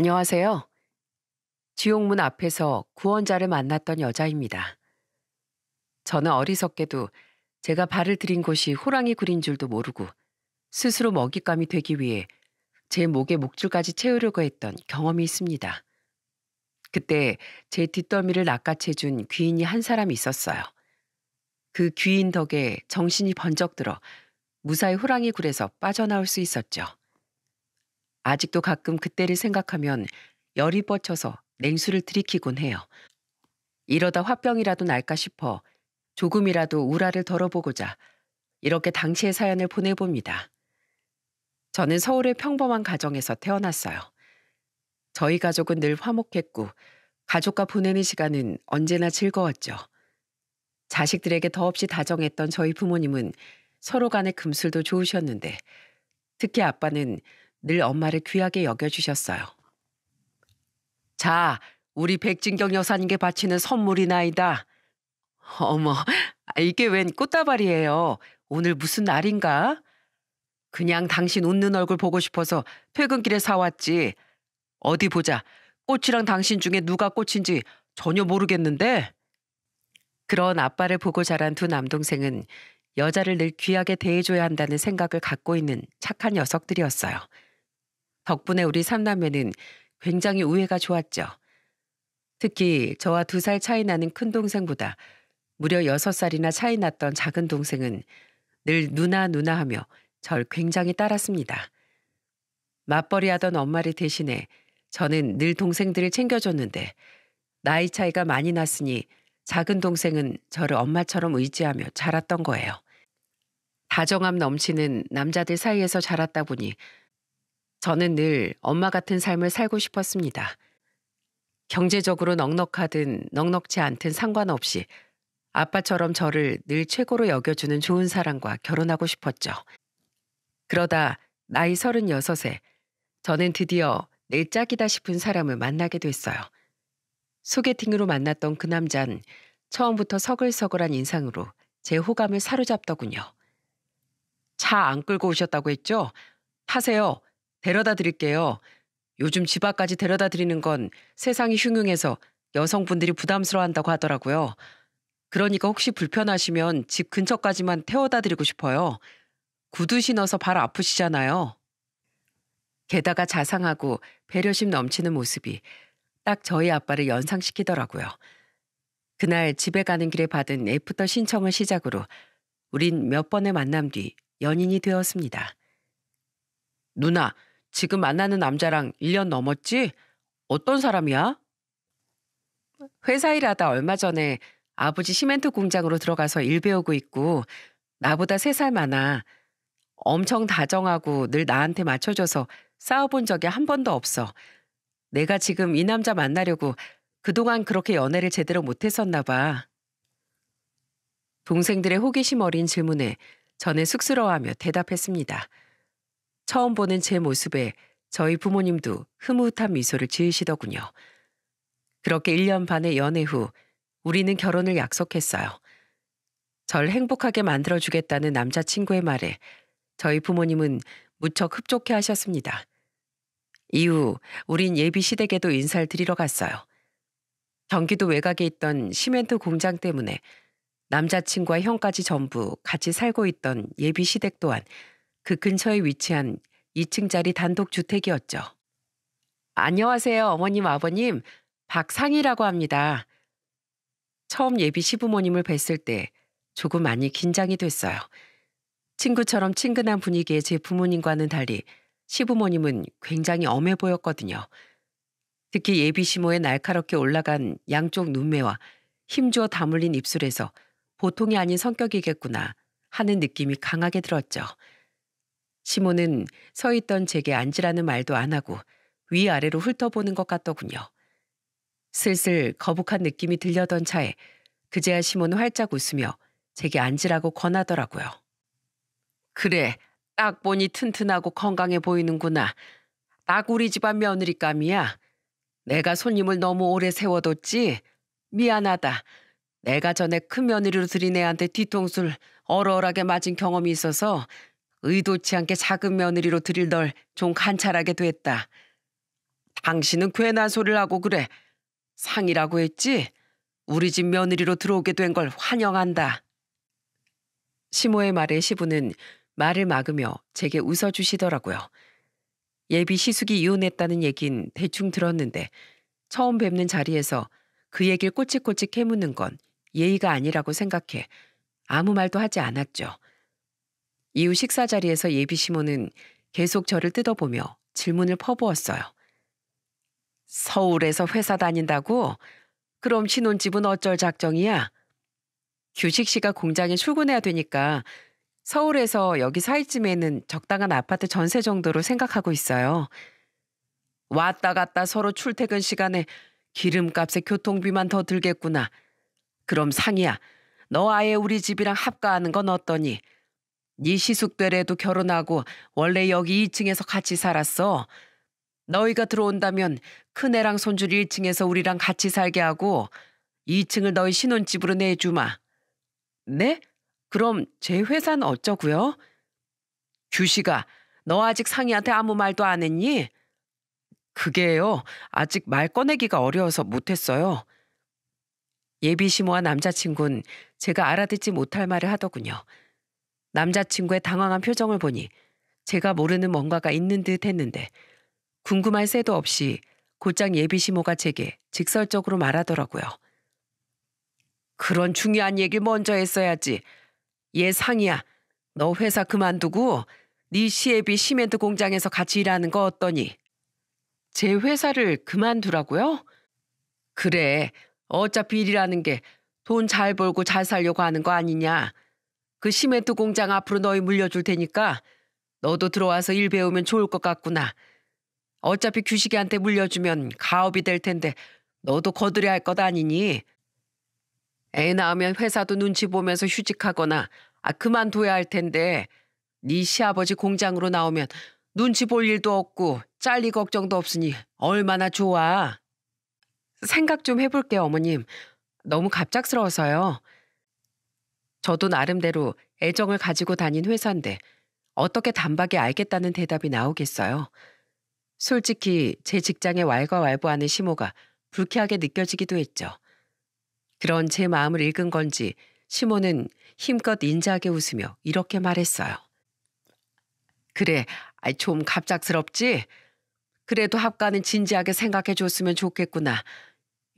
안녕하세요. 지옥문 앞에서 구원자를 만났던 여자입니다. 저는 어리석게도 제가 발을 들인 곳이 호랑이 굴인 줄도 모르고 스스로 먹잇감이 되기 위해 제 목에 목줄까지 채우려고 했던 경험이 있습니다. 그때 제 뒷덜미를 낚아채준 귀인이 한 사람이 있었어요. 그 귀인 덕에 정신이 번쩍 들어 무사히 호랑이 굴에서 빠져나올 수 있었죠. 아직도 가끔 그때를 생각하면 열이 뻗쳐서 냉수를 들이키곤 해요. 이러다 화병이라도 날까 싶어 조금이라도 우라를 덜어보고자 이렇게 당시의 사연을 보내봅니다. 저는 서울의 평범한 가정에서 태어났어요. 저희 가족은 늘 화목했고 가족과 보내는 시간은 언제나 즐거웠죠. 자식들에게 더없이 다정했던 저희 부모님은 서로 간의 금슬도 좋으셨는데 특히 아빠는 늘 엄마를 귀하게 여겨주셨어요. 자, 우리 백진경 여사님께 바치는 선물이나이다. 어머, 이게 웬 꽃다발이에요. 오늘 무슨 날인가? 그냥 당신 웃는 얼굴 보고 싶어서 퇴근길에 사왔지. 어디 보자. 꽃이랑 당신 중에 누가 꽃인지 전혀 모르겠는데. 그런 아빠를 보고 자란 두 남동생은 여자를 늘 귀하게 대해줘야 한다는 생각을 갖고 있는 착한 녀석들이었어요. 덕분에 우리 삼남매는 굉장히 우애가 좋았죠. 특히 저와 2살 차이 나는 큰 동생보다 무려 6살이나 차이 났던 작은 동생은 늘 누나 하며 절 굉장히 따랐습니다. 맞벌이하던 엄마를 대신해 저는 늘 동생들을 챙겨줬는데 나이 차이가 많이 났으니 작은 동생은 저를 엄마처럼 의지하며 자랐던 거예요. 다정함 넘치는 남자들 사이에서 자랐다 보니 저는 늘 엄마 같은 삶을 살고 싶었습니다. 경제적으로 넉넉하든 넉넉지 않든 상관없이 아빠처럼 저를 늘 최고로 여겨주는 좋은 사람과 결혼하고 싶었죠. 그러다 나이 36에 저는 드디어 내 짝이다 싶은 사람을 만나게 됐어요. 소개팅으로 만났던 그 남잔 처음부터 서글서글한 인상으로 제 호감을 사로잡더군요. 차 안 끌고 오셨다고 했죠? 타세요. 데려다 드릴게요. 요즘 집 앞까지 데려다 드리는 건 세상이 흉흉해서 여성분들이 부담스러워한다고 하더라고요. 그러니까 혹시 불편하시면 집 근처까지만 태워다 드리고 싶어요. 구두 신어서 발 아프시잖아요. 게다가 자상하고 배려심 넘치는 모습이 딱 저희 아빠를 연상시키더라고요. 그날 집에 가는 길에 받은 애프터 신청을 시작으로 우린 몇 번의 만남 뒤 연인이 되었습니다. 누나, 지금 만나는 남자랑 1년 넘었지? 어떤 사람이야? 회사 일하다 얼마 전에 아버지 시멘트 공장으로 들어가서 일 배우고 있고 나보다 3살 많아. 엄청 다정하고 늘 나한테 맞춰줘서 싸워본 적이 한 번도 없어. 내가 지금 이 남자 만나려고 그동안 그렇게 연애를 제대로 못했었나 봐. 동생들의 호기심 어린 질문에 저는 쑥스러워하며 대답했습니다. 처음 보는 제 모습에 저희 부모님도 흐뭇한 미소를 지으시더군요. 그렇게 1년 반의 연애 후 우리는 결혼을 약속했어요. 절 행복하게 만들어주겠다는 남자친구의 말에 저희 부모님은 무척 흡족해 하셨습니다. 이후 우린 예비 시댁에도 인사를 드리러 갔어요. 경기도 외곽에 있던 시멘트 공장 때문에 남자친구와 형까지 전부 같이 살고 있던 예비 시댁 또한 그 근처에 위치한 2층짜리 단독주택이었죠. 안녕하세요, 어머님, 아버님. 박상희라고 합니다. 처음 예비 시부모님을 뵀을 때 조금 많이 긴장이 됐어요. 친구처럼 친근한 분위기의 제 부모님과는 달리 시부모님은 굉장히 엄해 보였거든요. 특히 예비 시모에 날카롭게 올라간 양쪽 눈매와 힘주어 다물린 입술에서 보통이 아닌 성격이겠구나 하는 느낌이 강하게 들었죠. 시모는 서 있던 제게 앉으라는 말도 안 하고 위아래로 훑어보는 것 같더군요. 슬슬 거북한 느낌이 들려던 차에 그제야 시모는 활짝 웃으며 제게 앉으라고 권하더라고요. 그래, 딱 보니 튼튼하고 건강해 보이는구나. 딱 우리 집안 며느리감이야. 내가 손님을 너무 오래 세워뒀지? 미안하다. 내가 전에 큰 며느리로 들인 애한테 뒤통수를 얼얼하게 맞은 경험이 있어서 의도치 않게 작은 며느리로 들일 널 좀 관찰하게 됐다. 당신은 괜한 소리를 하고 그래. 상이라고 했지? 우리 집 며느리로 들어오게 된 걸 환영한다. 시모의 말에 시부는 말을 막으며 제게 웃어주시더라고요. 예비 시숙이 이혼했다는 얘긴 대충 들었는데 처음 뵙는 자리에서 그 얘기를 꼬치꼬치 캐묻는 건 예의가 아니라고 생각해 아무 말도 하지 않았죠. 이후 식사 자리에서 예비 시모는 계속 저를 뜯어보며 질문을 퍼부었어요. 서울에서 회사 다닌다고? 그럼 신혼집은 어쩔 작정이야? 규식 씨가 공장에 출근해야 되니까 서울에서 여기 사이쯤에는 적당한 아파트 전세 정도로 생각하고 있어요. 왔다 갔다 서로 출퇴근 시간에 기름값에 교통비만 더 들겠구나. 그럼 상이야, 너 아예 우리 집이랑 합가하는 건 어떠니? 네 시숙되래도 결혼하고 원래 여기 2층에서 같이 살았어. 너희가 들어온다면 큰애랑 손주를 1층에서 우리랑 같이 살게 하고 2층을 너희 신혼집으로 내주마. 네? 그럼 제 회사는 어쩌고요? 규식아, 너 아직 상이한테 아무 말도 안 했니? 그게요, 아직 말 꺼내기가 어려워서 못했어요. 예비시모와 남자친구는 제가 알아듣지 못할 말을 하더군요. 남자친구의 당황한 표정을 보니 제가 모르는 뭔가가 있는 듯 했는데 궁금할 새도 없이 곧장 예비시모가 제게 직설적으로 말하더라고요. 그런 중요한 얘기를 먼저 했어야지. 얘 상이야, 너 회사 그만두고 네 시애비 시멘트 공장에서 같이 일하는 거 어떠니? 제 회사를 그만두라고요? 그래, 어차피 일이라는 게 돈 잘 벌고 잘 살려고 하는 거 아니냐. 그 시멘트 공장 앞으로 너희 물려줄 테니까 너도 들어와서 일 배우면 좋을 것 같구나. 어차피 규식이한테 물려주면 가업이 될 텐데 너도 거들여야 할 것 아니니. 애 낳으면 회사도 눈치 보면서 휴직하거나 그만둬야 할 텐데 네 시아버지 공장으로 나오면 눈치 볼 일도 없고 잘릴 걱정도 없으니 얼마나 좋아. 생각 좀 해볼게요, 어머님. 너무 갑작스러워서요. 저도 나름대로 애정을 가지고 다닌 회사인데 어떻게 단박에 알겠다는 대답이 나오겠어요. 솔직히 제 직장에 왈가왈부하는 시모가 불쾌하게 느껴지기도 했죠. 그런 제 마음을 읽은 건지 시모는 힘껏 인자하게 웃으며 이렇게 말했어요. 그래, 좀 갑작스럽지? 그래도 합가는 진지하게 생각해줬으면 좋겠구나.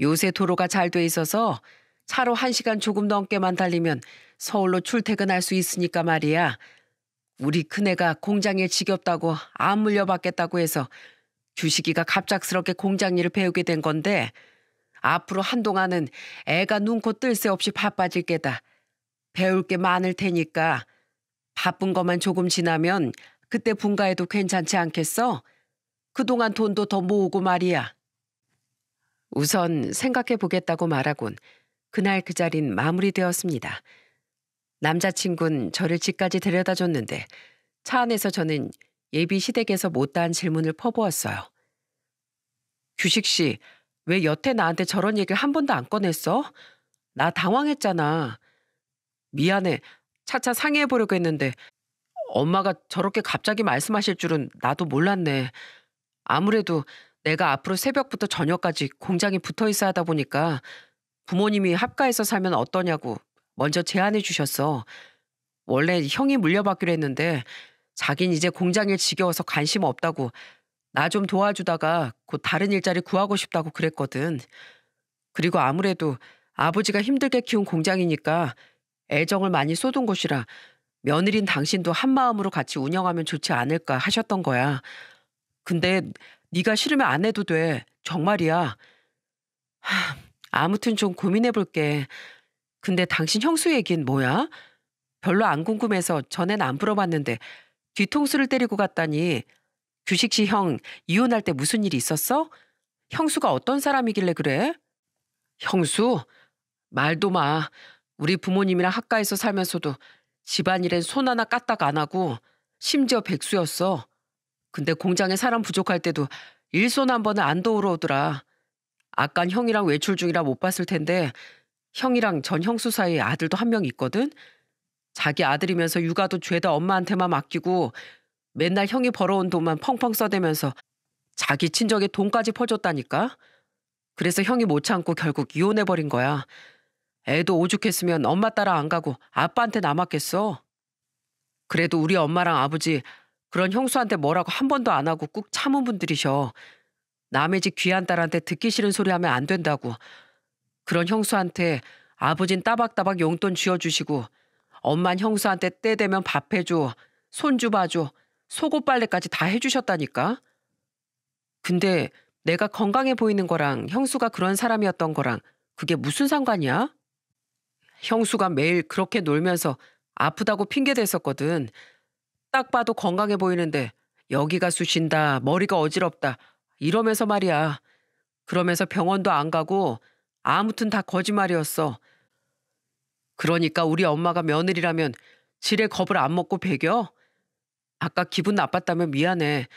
요새 도로가 잘 돼 있어서 차로 1시간 조금 넘게만 달리면 서울로 출퇴근할 수 있으니까 말이야. 우리 큰애가 공장일 지겹다고 안 물려받겠다고 해서 규식이가 갑작스럽게 공장 일을 배우게 된 건데 앞으로 한동안은 애가 눈코 뜰 새 없이 바빠질 게다. 배울 게 많을 테니까 바쁜 것만 조금 지나면 그때 분가해도 괜찮지 않겠어? 그동안 돈도 더 모으고 말이야. 우선 생각해보겠다고 말하곤 그날 그 자린 마무리되었습니다. 남자친구는 저를 집까지 데려다줬는데 차 안에서 저는 예비 시댁에서 못다한 질문을 퍼부었어요. 규식 씨, 왜 여태 나한테 저런 얘기를 한 번도 안 꺼냈어? 나 당황했잖아. 미안해. 차차 상의해보려고 했는데 엄마가 저렇게 갑자기 말씀하실 줄은 나도 몰랐네. 아무래도 내가 앞으로 새벽부터 저녁까지 공장에 붙어있어야 하다 보니까 부모님이 합가해서 살면 어떠냐고 먼저 제안해 주셨어. 원래 형이 물려받기로 했는데 자긴 이제 공장일 지겨워서 관심 없다고 나 좀 도와주다가 곧 다른 일자리 구하고 싶다고 그랬거든. 그리고 아무래도 아버지가 힘들게 키운 공장이니까 애정을 많이 쏟은 곳이라 며느린 당신도 한마음으로 같이 운영하면 좋지 않을까 하셨던 거야. 근데 네가 싫으면 안 해도 돼. 정말이야. 아무튼 좀 고민해볼게. 근데 당신 형수 얘기는 뭐야? 별로 안 궁금해서 전엔 안 물어봤는데 뒤통수를 때리고 갔다니. 규식 씨 형 이혼할 때 무슨 일이 있었어? 형수가 어떤 사람이길래 그래? 형수? 말도 마. 우리 부모님이랑 학가에서 살면서도 집안일엔 손 하나 까딱 안 하고 심지어 백수였어. 근데 공장에 사람 부족할 때도 일손 한 번은 안 도우러 오더라. 아깐 형이랑 외출 중이라 못 봤을 텐데 형이랑 전 형수 사이에 아들도 한 명 있거든? 자기 아들이면서 육아도 죄다 엄마한테만 맡기고 맨날 형이 벌어온 돈만 펑펑 써대면서 자기 친정에 돈까지 퍼줬다니까. 그래서 형이 못 참고 결국 이혼해버린 거야. 애도 오죽했으면 엄마 따라 안 가고 아빠한테 남았겠어. 그래도 우리 엄마랑 아버지 그런 형수한테 뭐라고 한 번도 안 하고 꾹 참은 분들이셔. 남의 집 귀한 딸한테 듣기 싫은 소리 하면 안 된다고. 그런 형수한테 아버진 따박따박 용돈 쥐어주시고 엄만 형수한테 때 되면 밥 해줘, 손주 봐줘, 속옷 빨래까지 다 해주셨다니까. 근데 내가 건강해 보이는 거랑 형수가 그런 사람이었던 거랑 그게 무슨 상관이야? 형수가 매일 그렇게 놀면서 아프다고 핑계댔었거든. 딱 봐도 건강해 보이는데 여기가 쑤신다, 머리가 어지럽다 이러면서 말이야. 그러면서 병원도 안 가고 아무튼 다 거짓말이었어. 그러니까 우리 엄마가 며느리라면 지레 겁을 안 먹고 배겨? 아까 기분 나빴다며 미안해.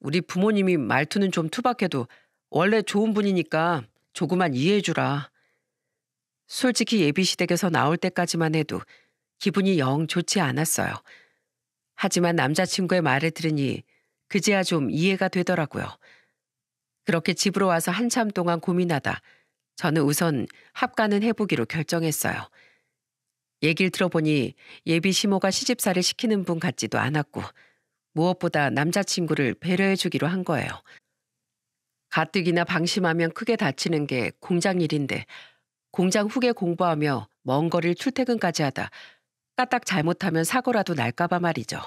우리 부모님이 말투는 좀 투박해도 원래 좋은 분이니까 조금만 이해해주라. 솔직히 예비시댁에서 나올 때까지만 해도 기분이 영 좋지 않았어요. 하지만 남자친구의 말을 들으니 그제야 좀 이해가 되더라고요. 그렇게 집으로 와서 한참 동안 고민하다 저는 우선 합가는 해보기로 결정했어요. 얘기를 들어보니 예비 시모가 시집살이 시키는 분 같지도 않았고 무엇보다 남자친구를 배려해주기로 한 거예요. 가뜩이나 방심하면 크게 다치는 게 공장 일인데 공장 후에 공부하며 먼 거리를 출퇴근까지 하다 까딱 잘못하면 사고라도 날까 봐 말이죠.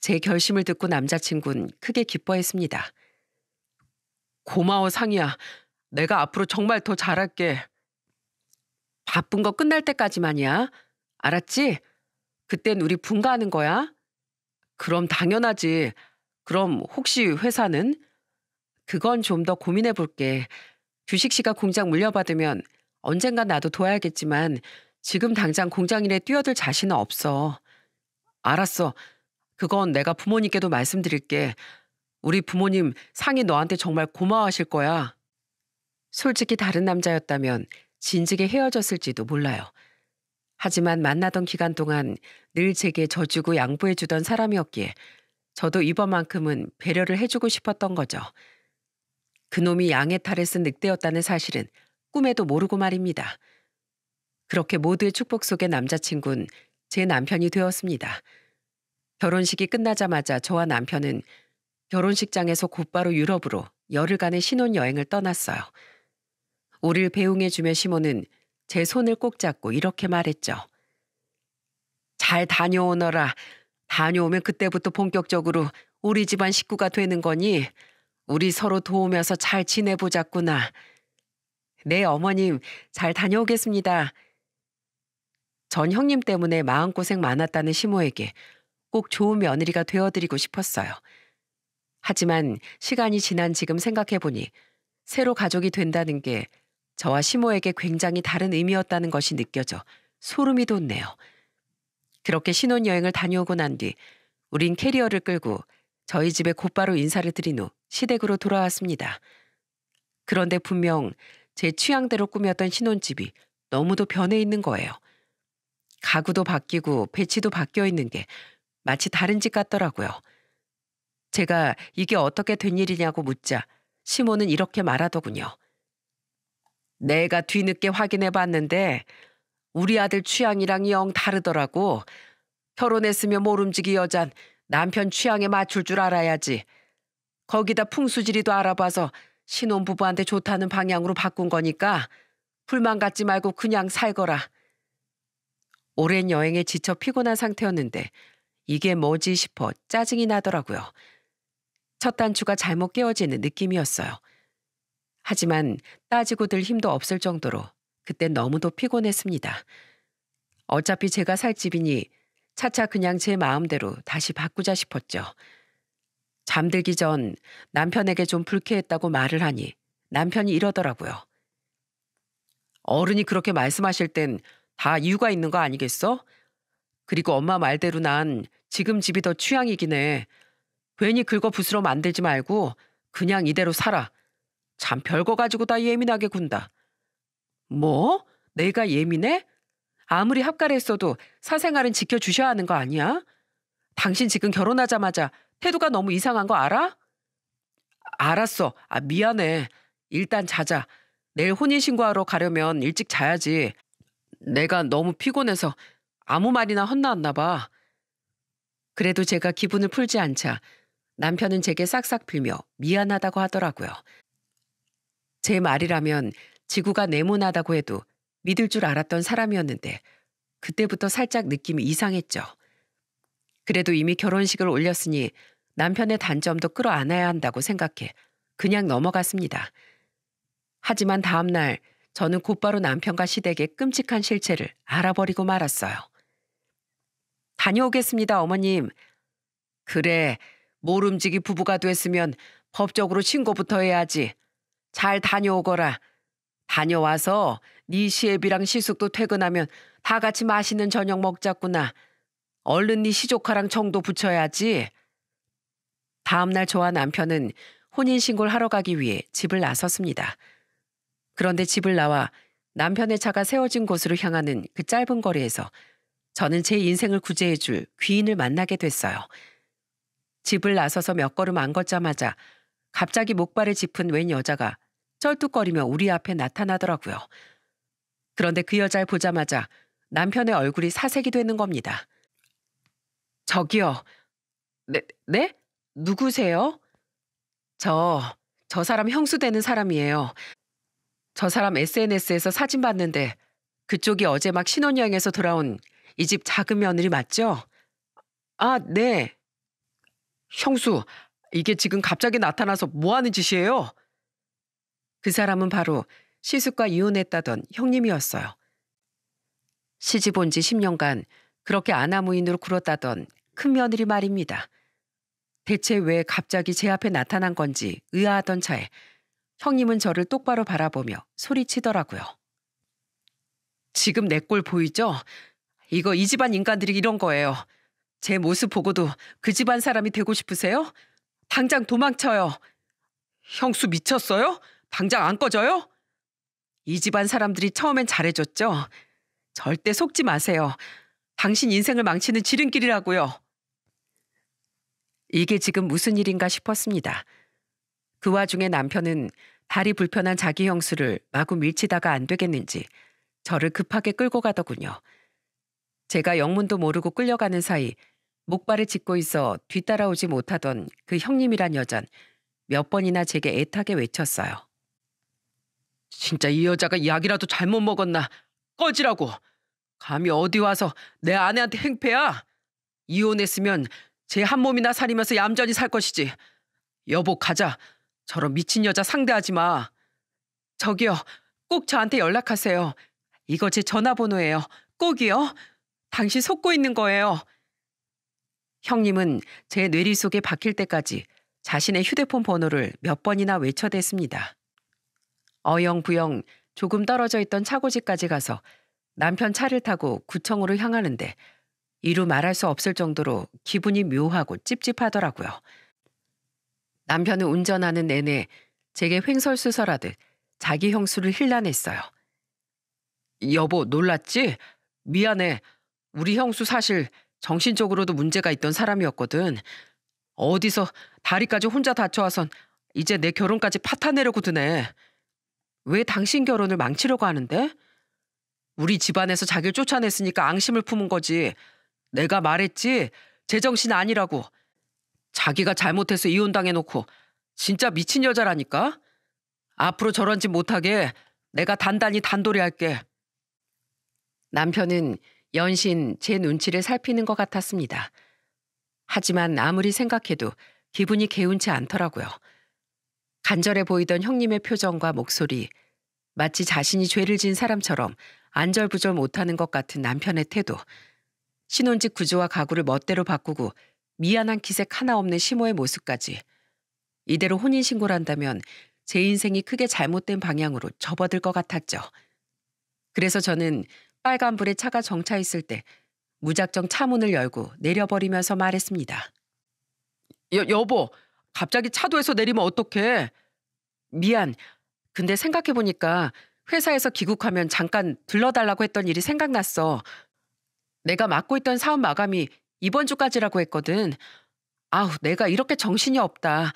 제 결심을 듣고 남자친구는 크게 기뻐했습니다. 고마워 상이야. 내가 앞으로 정말 더 잘할게. 바쁜 거 끝날 때까지만이야. 알았지? 그땐 우리 분가하는 거야. 그럼 당연하지. 그럼 혹시 회사는? 그건 좀 더 고민해볼게. 규식 씨가 공장 물려받으면 언젠간 나도 도와야겠지만 지금 당장 공장 일에 뛰어들 자신은 없어. 알았어. 그건 내가 부모님께도 말씀드릴게. 우리 부모님 상이 너한테 정말 고마워하실 거야. 솔직히 다른 남자였다면 진즉에 헤어졌을지도 몰라요. 하지만 만나던 기간 동안 늘 제게 져주고 양보해주던 사람이었기에 저도 이번만큼은 배려를 해주고 싶었던 거죠. 그놈이 양의 탈에 쓴 늑대였다는 사실은 꿈에도 모르고 말입니다. 그렇게 모두의 축복 속에 남자친구는 제 남편이 되었습니다. 결혼식이 끝나자마자 저와 남편은 결혼식장에서 곧바로 유럽으로 열흘간의 신혼여행을 떠났어요. 우릴 배웅해주며 시모는 제 손을 꼭 잡고 이렇게 말했죠. 잘 다녀오너라. 다녀오면 그때부터 본격적으로 우리 집안 식구가 되는 거니 우리 서로 도우면서 잘 지내보자꾸나. 네, 어머님 잘 다녀오겠습니다. 전 형님 때문에 마음고생 많았다는 시모에게 꼭 좋은 며느리가 되어드리고 싶었어요. 하지만 시간이 지난 지금 생각해보니 새로 가족이 된다는 게 저와 시모에게 굉장히 다른 의미였다는 것이 느껴져 소름이 돋네요. 그렇게 신혼여행을 다녀오고 난 뒤 우린 캐리어를 끌고 저희 집에 곧바로 인사를 드린 후 시댁으로 돌아왔습니다. 그런데 분명 제 취향대로 꾸몄던 신혼집이 너무도 변해 있는 거예요. 가구도 바뀌고 배치도 바뀌어 있는 게 마치 다른 집 같더라고요. 제가 이게 어떻게 된 일이냐고 묻자 시모는 이렇게 말하더군요. 내가 뒤늦게 확인해봤는데 우리 아들 취향이랑 영 다르더라고. 결혼했으면 모름지기 여잔 남편 취향에 맞출 줄 알아야지. 거기다 풍수지리도 알아봐서 신혼부부한테 좋다는 방향으로 바꾼 거니까 불만 갖지 말고 그냥 살거라. 오랜 여행에 지쳐 피곤한 상태였는데 이게 뭐지 싶어 짜증이 나더라고요. 첫 단추가 잘못 깨어지는 느낌이었어요. 하지만 따지고 들 힘도 없을 정도로 그때 너무도 피곤했습니다. 어차피 제가 살 집이니 차차 그냥 제 마음대로 다시 바꾸자 싶었죠. 잠들기 전 남편에게 좀 불쾌했다고 말을 하니 남편이 이러더라고요. 어른이 그렇게 말씀하실 땐 다 이유가 있는 거 아니겠어? 그리고 엄마 말대로 난 지금 집이 더 취향이긴 해. 괜히 긁어 부스럼 만들지 말고 그냥 이대로 살아. 참 별거 가지고 다 예민하게 군다. 뭐? 내가 예민해? 아무리 합가를 했어도 사생활은 지켜주셔야 하는 거 아니야? 당신 지금 결혼하자마자 태도가 너무 이상한 거 알아? 알았어. 아, 미안해. 일단 자자. 내일 혼인신고하러 가려면 일찍 자야지. 내가 너무 피곤해서 아무 말이나 혼나왔나 봐. 그래도 제가 기분을 풀지 않자 남편은 제게 싹싹 빌며 미안하다고 하더라고요. 제 말이라면 지구가 네모나다고 해도 믿을 줄 알았던 사람이었는데 그때부터 살짝 느낌이 이상했죠. 그래도 이미 결혼식을 올렸으니 남편의 단점도 끌어안아야 한다고 생각해 그냥 넘어갔습니다. 하지만 다음 날 저는 곧바로 남편과 시댁의 끔찍한 실체를 알아버리고 말았어요. 다녀오겠습니다, 어머님. 그래, 모름지기 부부가 됐으면 법적으로 신고부터 해야지. 잘 다녀오거라. 다녀와서 네 시애비랑 시숙도 퇴근하면 다 같이 맛있는 저녁 먹자꾸나. 얼른 네 시조카랑 정도 붙여야지. 다음 날 저와 남편은 혼인신고를 하러 가기 위해 집을 나섰습니다. 그런데 집을 나와 남편의 차가 세워진 곳으로 향하는 그 짧은 거리에서 저는 제 인생을 구제해줄 귀인을 만나게 됐어요. 집을 나서서 몇 걸음 안 걷자마자 갑자기 목발에 짚은 웬 여자가 쩔뚝거리며 우리 앞에 나타나더라고요. 그런데 그 여자를 보자마자 남편의 얼굴이 사색이 되는 겁니다. 저기요. 네? 누구세요? 저 사람 형수 되는 사람이에요. 저 사람 SNS에서 사진 봤는데 그쪽이 어제 막 신혼여행에서 돌아온 이 집 작은 며느리 맞죠? 아, 네. 형수, 이게 지금 갑자기 나타나서 뭐 하는 짓이에요? 그 사람은 바로 시숙과 이혼했다던 형님이었어요. 시집 온 지 10년간 그렇게 아나무인으로 굴었다던 큰 며느리 말입니다. 대체 왜 갑자기 제 앞에 나타난 건지 의아하던 차에 형님은 저를 똑바로 바라보며 소리치더라고요. 지금 내 꼴 보이죠? 이거 이 집안 인간들이 이런 거예요. 제 모습 보고도 그 집안 사람이 되고 싶으세요? 당장 도망쳐요. 형수 미쳤어요? 당장 안 꺼져요? 이 집안 사람들이 처음엔 잘해줬죠? 절대 속지 마세요. 당신 인생을 망치는 지름길이라고요. 이게 지금 무슨 일인가 싶었습니다. 그 와중에 남편은 다리 불편한 자기 형수를 마구 밀치다가 안 되겠는지 저를 급하게 끌고 가더군요. 제가 영문도 모르고 끌려가는 사이 목발을 짚고 있어 뒤따라오지 못하던 그 형님이란 여잔 몇 번이나 제게 애타게 외쳤어요. 진짜 이 여자가 약이라도 잘못 먹었나? 꺼지라고! 감히 어디 와서 내 아내한테 행패야? 이혼했으면 제 한 몸이나 살이면서 얌전히 살 것이지. 여보 가자. 저런 미친 여자 상대하지 마. 저기요. 꼭 저한테 연락하세요. 이거 제 전화번호예요. 꼭이요. 당신 속고 있는 거예요. 형님은 제 뇌리 속에 박힐 때까지 자신의 휴대폰 번호를 몇 번이나 외쳐댔습니다. 어영부영 조금 떨어져 있던 차고지까지 가서 남편 차를 타고 구청으로 향하는데 이루 말할 수 없을 정도로 기분이 묘하고 찝찝하더라고요. 남편은 운전하는 내내 제게 횡설수설하듯 자기 형수를 힐난했어요. 여보 놀랐지? 미안해. 우리 형수 사실 정신적으로도 문제가 있던 사람이었거든. 어디서 다리까지 혼자 다쳐와선 이제 내 결혼까지 파탄내려고 드네. 왜 당신 결혼을 망치려고 하는데? 우리 집안에서 자기를 쫓아냈으니까 앙심을 품은 거지. 내가 말했지. 제정신 아니라고. 자기가 잘못해서 이혼당해놓고 진짜 미친 여자라니까. 앞으로 저런 짓 못하게 내가 단단히 단도리 할게. 남편은 연신 제 눈치를 살피는 것 같았습니다. 하지만 아무리 생각해도 기분이 개운치 않더라고요. 간절해 보이던 형님의 표정과 목소리, 마치 자신이 죄를 지은 사람처럼 안절부절 못하는 것 같은 남편의 태도, 신혼집 구조와 가구를 멋대로 바꾸고 미안한 기색 하나 없는 시모의 모습까지. 이대로 혼인신고를 한다면 제 인생이 크게 잘못된 방향으로 접어들 것 같았죠. 그래서 저는 빨간불에 차가 정차했을 때 무작정 차문을 열고 내려버리면서 말했습니다. 여보, 갑자기 차도에서 내리면 어떡해? 미안, 근데 생각해보니까 회사에서 귀국하면 잠깐 들러달라고 했던 일이 생각났어. 내가 맡고 있던 사업 마감이 이번 주까지라고 했거든. 아우, 내가 이렇게 정신이 없다.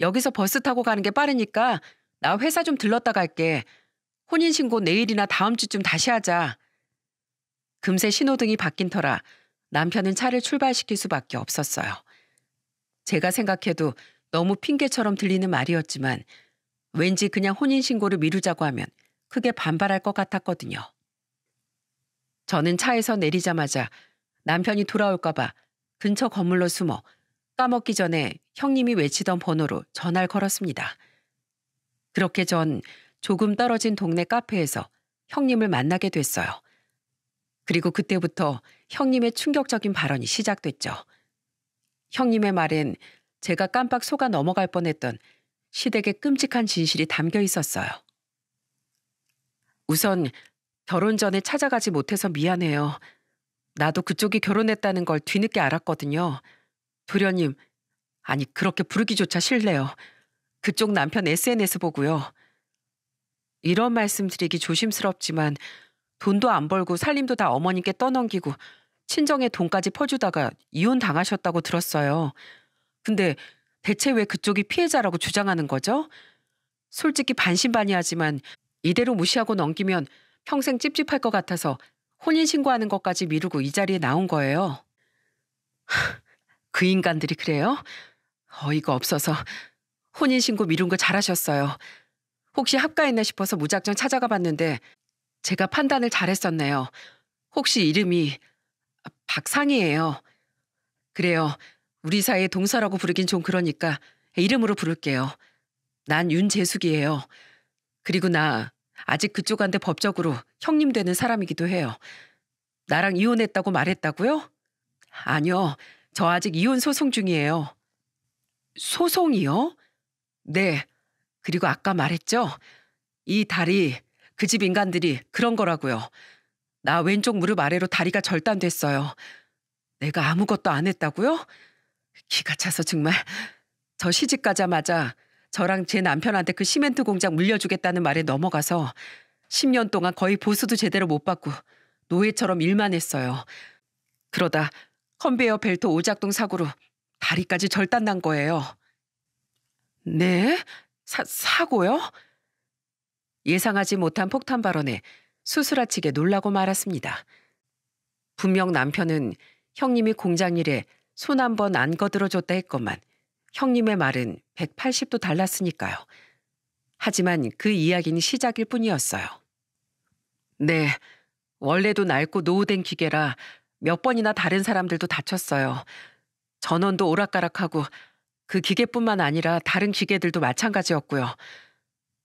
여기서 버스 타고 가는 게 빠르니까 나 회사 좀 들렀다 갈게. 혼인신고 내일이나 다음 주쯤 다시 하자. 금세 신호등이 바뀐 터라 남편은 차를 출발시킬 수밖에 없었어요. 제가 생각해도 너무 핑계처럼 들리는 말이었지만 왠지 그냥 혼인신고를 미루자고 하면 크게 반발할 것 같았거든요. 저는 차에서 내리자마자 남편이 돌아올까봐 근처 건물로 숨어 까먹기 전에 형님이 외치던 번호로 전화를 걸었습니다. 그렇게 전 조금 떨어진 동네 카페에서 형님을 만나게 됐어요. 그리고 그때부터 형님의 충격적인 발언이 시작됐죠. 형님의 말엔 제가 깜빡 속아 넘어갈 뻔했던 시댁의 끔찍한 진실이 담겨 있었어요. 우선 결혼 전에 찾아가지 못해서 미안해요. 나도 그쪽이 결혼했다는 걸 뒤늦게 알았거든요. 도련님, 아니 그렇게 부르기조차 싫네요. 그쪽 남편 SNS 보고요. 이런 말씀드리기 조심스럽지만 돈도 안 벌고 살림도 다 어머님께 떠넘기고 친정에 돈까지 퍼주다가 이혼 당하셨다고 들었어요. 근데 대체 왜 그쪽이 피해자라고 주장하는 거죠? 솔직히 반신반의하지만 이대로 무시하고 넘기면 평생 찝찝할 것 같아서 혼인신고하는 것까지 미루고 이 자리에 나온 거예요. 그 인간들이 그래요? 어이가 없어서. 혼인신고 미룬 거 잘하셨어요. 혹시 합가했나 싶어서 무작정 찾아가 봤는데 제가 판단을 잘했었네요. 혹시 이름이 박상희예요. 그래요. 우리 사이에 동서라고 부르긴 좀 그러니까 이름으로 부를게요. 난 윤재숙이에요. 그리고 나 아직 그쪽한테 법적으로 형님 되는 사람이기도 해요. 나랑 이혼했다고 말했다고요? 아니요. 저 아직 이혼 소송 중이에요. 소송이요? 네. 그리고 아까 말했죠? 이 다리, 그 집 인간들이 그런 거라고요. 나 왼쪽 무릎 아래로 다리가 절단됐어요. 내가 아무것도 안 했다고요? 기가 차서 정말. 저 시집 가자마자 저랑 제 남편한테 그 시멘트 공장 물려주겠다는 말에 넘어가서 10년 동안 거의 보수도 제대로 못 받고 노예처럼 일만 했어요. 그러다 컨베이어 벨트 오작동 사고로 다리까지 절단난 거예요. 네? 사고요? 예상하지 못한 폭탄 발언에 수수라치게 놀라고 말았습니다. 분명 남편은 형님이 공장 일에 손 한 번 안 거들어줬다 했건만 형님의 말은 180도 달랐으니까요. 하지만 그 이야기는 시작일 뿐이었어요. 네, 원래도 낡고 노후된 기계라 몇 번이나 다른 사람들도 다쳤어요. 전원도 오락가락하고 그 기계뿐만 아니라 다른 기계들도 마찬가지였고요.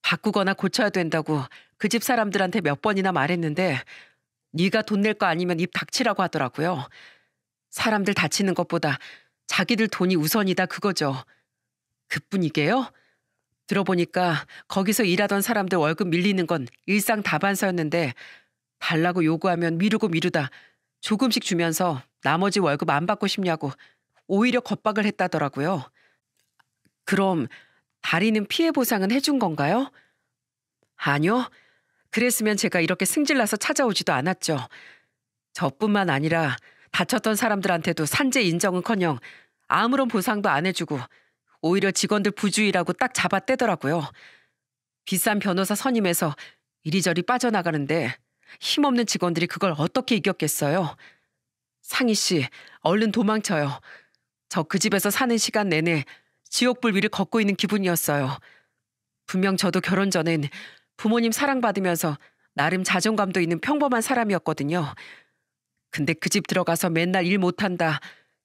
바꾸거나 고쳐야 된다고 그 집 사람들한테 몇 번이나 말했는데 네가 돈 낼 거 아니면 입 닥치라고 하더라고요. 사람들 다치는 것보다 자기들 돈이 우선이다 그거죠. 그뿐이게요? 들어보니까 거기서 일하던 사람들 월급 밀리는 건 일상 다반사였는데 달라고 요구하면 미루고 미루다 조금씩 주면서 나머지 월급 안 받고 싶냐고 오히려 겁박을 했다더라고요. 그럼 다리는 피해 보상은 해준 건가요? 아니요. 그랬으면 제가 이렇게 승질나서 찾아오지도 않았죠. 저뿐만 아니라 다쳤던 사람들한테도 산재 인정은커녕 아무런 보상도 안 해주고 오히려 직원들 부주의라고 딱 잡아떼더라고요. 비싼 변호사 선임해서 이리저리 빠져나가는데 힘없는 직원들이 그걸 어떻게 이겼겠어요. 상희 씨, 얼른 도망쳐요. 저 그 집에서 사는 시간 내내 지옥불 위를 걷고 있는 기분이었어요. 분명 저도 결혼 전엔 부모님 사랑받으면서 나름 자존감도 있는 평범한 사람이었거든요. 근데 그 집 들어가서 맨날 일 못한다.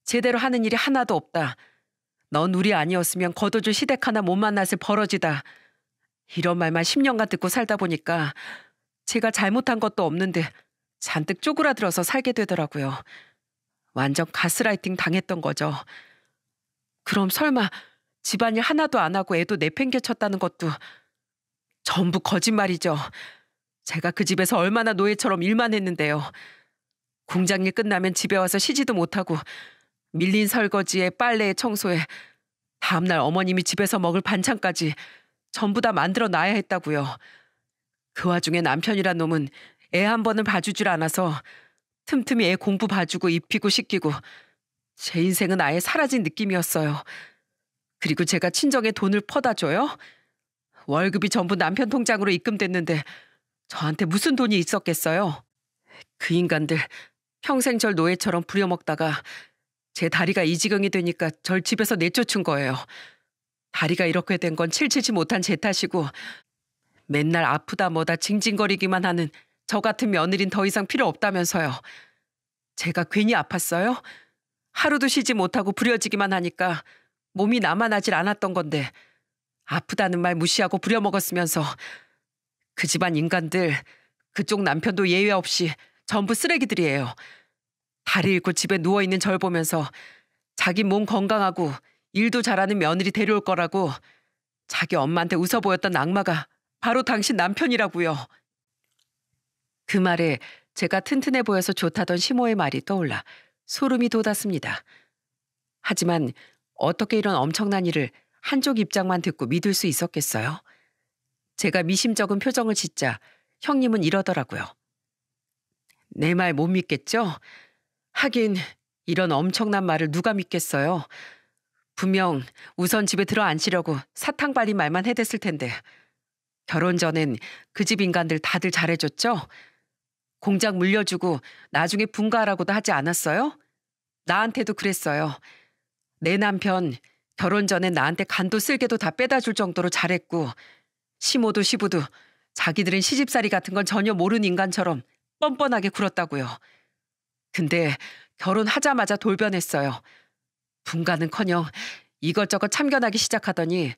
제대로 하는 일이 하나도 없다. 넌 우리 아니었으면 거둬줄 시댁 하나 못 만났을 버러지다. 이런 말만 10년간 듣고 살다 보니까 제가 잘못한 것도 없는데 잔뜩 쪼그라들어서 살게 되더라고요. 완전 가스라이팅 당했던 거죠. 그럼 설마 집안일 하나도 안 하고 애도 내팽개쳤다는 것도 전부 거짓말이죠. 제가 그 집에서 얼마나 노예처럼 일만 했는데요. 공장일 끝나면 집에 와서 쉬지도 못하고 밀린 설거지에 빨래에 청소에 다음날 어머님이 집에서 먹을 반찬까지 전부 다 만들어 놔야 했다고요. 그 와중에 남편이란 놈은 애 한 번은 봐주질 않아서 틈틈이 애 공부 봐주고 입히고 씻기고 제 인생은 아예 사라진 느낌이었어요. 그리고 제가 친정에 돈을 퍼다 줘요? 월급이 전부 남편 통장으로 입금됐는데 저한테 무슨 돈이 있었겠어요? 그 인간들 평생 절 노예처럼 부려먹다가 제 다리가 이 지경이 되니까 절 집에서 내쫓은 거예요. 다리가 이렇게 된 건 칠치지 못한 제 탓이고 맨날 아프다 뭐다 징징거리기만 하는 저 같은 며느린 더 이상 필요 없다면서요. 제가 괜히 아팠어요? 하루도 쉬지 못하고 부려지기만 하니까 몸이 남아나질 않았던 건데 아프다는 말 무시하고 부려먹었으면서 그 집안 인간들, 그쪽 남편도 예외 없이 전부 쓰레기들이에요. 다리 잃고 집에 누워있는 절 보면서 자기 몸 건강하고 일도 잘하는 며느리 데려올 거라고 자기 엄마한테 웃어 보였던 악마가 바로 당신 남편이라고요. 그 말에 제가 튼튼해 보여서 좋다던 시모의 말이 떠올라 소름이 돋았습니다. 하지만 어떻게 이런 엄청난 일을 한쪽 입장만 듣고 믿을 수 있었겠어요? 제가 미심쩍은 표정을 짓자 형님은 이러더라고요. 내 말 못 믿겠죠? 하긴 이런 엄청난 말을 누가 믿겠어요? 분명 우선 집에 들어앉히려고 사탕 발린 말만 해댔을 텐데 결혼 전엔 그 집 인간들 다들 잘해줬죠? 공장 물려주고 나중에 분가하라고도 하지 않았어요? 나한테도 그랬어요. 내 남편 결혼 전엔 나한테 간도 쓸개도 다 빼다 줄 정도로 잘했고 시모도 시부도 자기들은 시집살이 같은 건 전혀 모르는 인간처럼 뻔뻔하게 굴었다고요. 근데 결혼하자마자 돌변했어요. 분가는커녕 이것저것 참견하기 시작하더니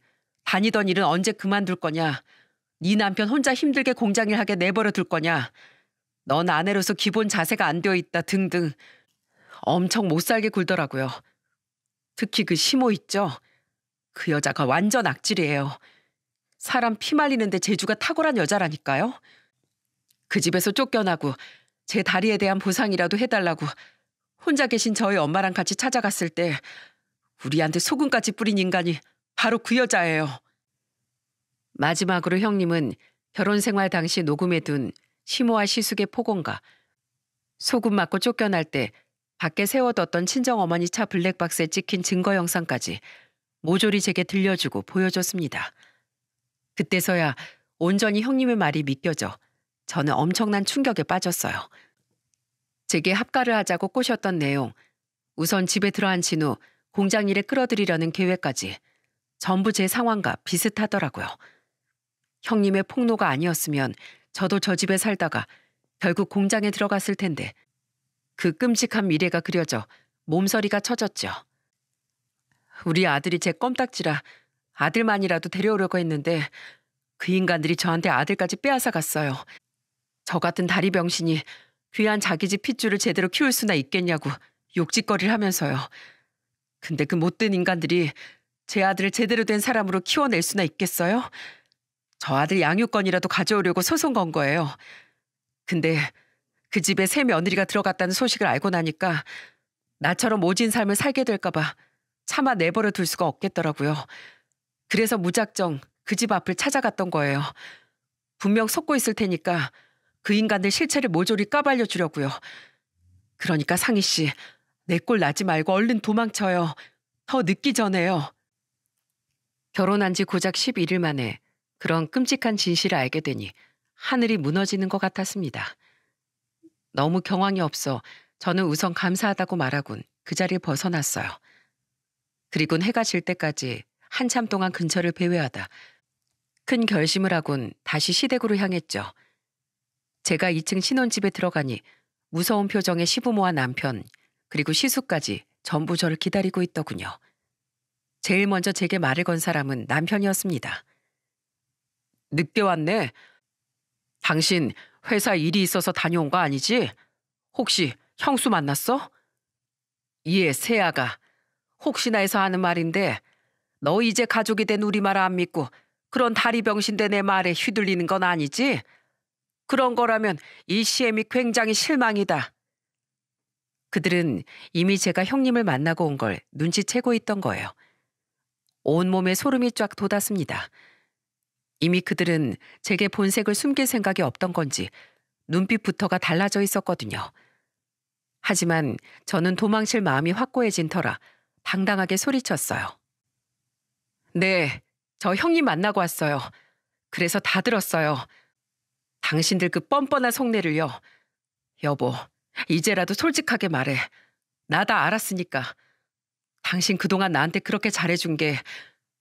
다니던 일은 언제 그만둘 거냐. 네 남편 혼자 힘들게 공장일 하게 내버려 둘 거냐. 넌 아내로서 기본 자세가 안 되어 있다 등등 엄청 못살게 굴더라고요. 특히 그 시모 있죠. 그 여자가 완전 악질이에요. 사람 피 말리는데 재주가 탁월한 여자라니까요. 그 집에서 쫓겨나고 제 다리에 대한 보상이라도 해달라고 혼자 계신 저희 엄마랑 같이 찾아갔을 때 우리한테 소금까지 뿌린 인간이 바로 그 여자예요. 마지막으로 형님은 결혼생활 당시 녹음해 둔 시모와 시숙의 포공과 소금 맞고 쫓겨날 때 밖에 세워뒀던 친정어머니 차 블랙박스에 찍힌 증거 영상까지 모조리 제게 들려주고 보여줬습니다. 그때서야 온전히 형님의 말이 믿겨져 저는 엄청난 충격에 빠졌어요. 제게 합가를 하자고 꼬셨던 내용, 우선 집에 들어앉힌 후 공장 일에 끌어들이려는 계획까지 전부 제 상황과 비슷하더라고요. 형님의 폭로가 아니었으면 저도 저 집에 살다가 결국 공장에 들어갔을 텐데 그 끔찍한 미래가 그려져 몸서리가 쳐졌죠. 우리 아들이 제 껌딱지라 아들만이라도 데려오려고 했는데 그 인간들이 저한테 아들까지 빼앗아 갔어요. 저 같은 다리병신이 귀한 자기 집 핏줄을 제대로 키울 수나 있겠냐고 욕짓거리를 하면서요. 근데 그 못된 인간들이 제 아들을 제대로 된 사람으로 키워낼 수나 있겠어요? 저 아들 양육권이라도 가져오려고 소송 건 거예요. 근데 그 집에 새 며느리가 들어갔다는 소식을 알고 나니까 나처럼 오진 삶을 살게 될까 봐 차마 내버려 둘 수가 없겠더라고요. 그래서 무작정 그 집 앞을 찾아갔던 거예요. 분명 속고 있을 테니까 그 인간들 실체를 모조리 까발려 주려고요. 그러니까 상희 씨, 내 꼴 나지 말고 얼른 도망쳐요. 더 늦기 전에요. 결혼한 지 고작 11일 만에 그런 끔찍한 진실을 알게 되니 하늘이 무너지는 것 같았습니다. 너무 경황이 없어 저는 우선 감사하다고 말하곤 그 자리를 벗어났어요. 그리곤 해가 질 때까지 한참 동안 근처를 배회하다 큰 결심을 하곤 다시 시댁으로 향했죠. 제가 2층 신혼집에 들어가니 무서운 표정의 시부모와 남편 그리고 시숙까지 전부 저를 기다리고 있더군요. 제일 먼저 제게 말을 건 사람은 남편이었습니다. 늦게 왔네. 당신 회사 일이 있어서 다녀온 거 아니지? 혹시 형수 만났어? 예, 세아가. 혹시나 해서 하는 말인데 너 이제 가족이 된 우리말 안 믿고 그런 다리병신 된 내 말에 휘둘리는 건 아니지? 그런 거라면 이 시엠이 굉장히 실망이다. 그들은 이미 제가 형님을 만나고 온 걸 눈치채고 있던 거예요. 온몸에 소름이 쫙 돋았습니다. 이미 그들은 제게 본색을 숨길 생각이 없던 건지 눈빛부터가 달라져 있었거든요. 하지만 저는 도망칠 마음이 확고해진 터라 당당하게 소리쳤어요. 네, 저 형님 만나고 왔어요. 그래서 다 들었어요. 당신들 그 뻔뻔한 속내를요. 여보, 이제라도 솔직하게 말해. 나 다 알았으니까. 당신 그동안 나한테 그렇게 잘해준 게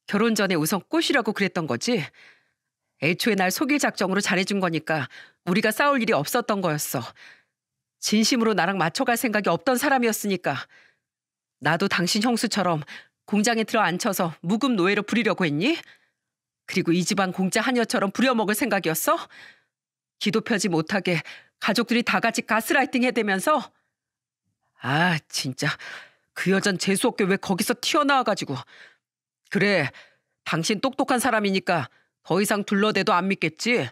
결혼 전에 우선 꼬시라고 그랬던 거지? 애초에 날 속일 작정으로 잘해준 거니까 우리가 싸울 일이 없었던 거였어. 진심으로 나랑 맞춰갈 생각이 없던 사람이었으니까. 나도 당신 형수처럼 공장에 들어앉혀서 무급 노예로 부리려고 했니? 그리고 이 집안 공짜 한여처럼 부려먹을 생각이었어? 기도 펴지 못하게 가족들이 다 같이 가스라이팅 해대면서? 아, 진짜 그 여잔 재수없게 왜 거기서 튀어나와가지고. 그래, 당신 똑똑한 사람이니까 더 이상 둘러대도 안 믿겠지?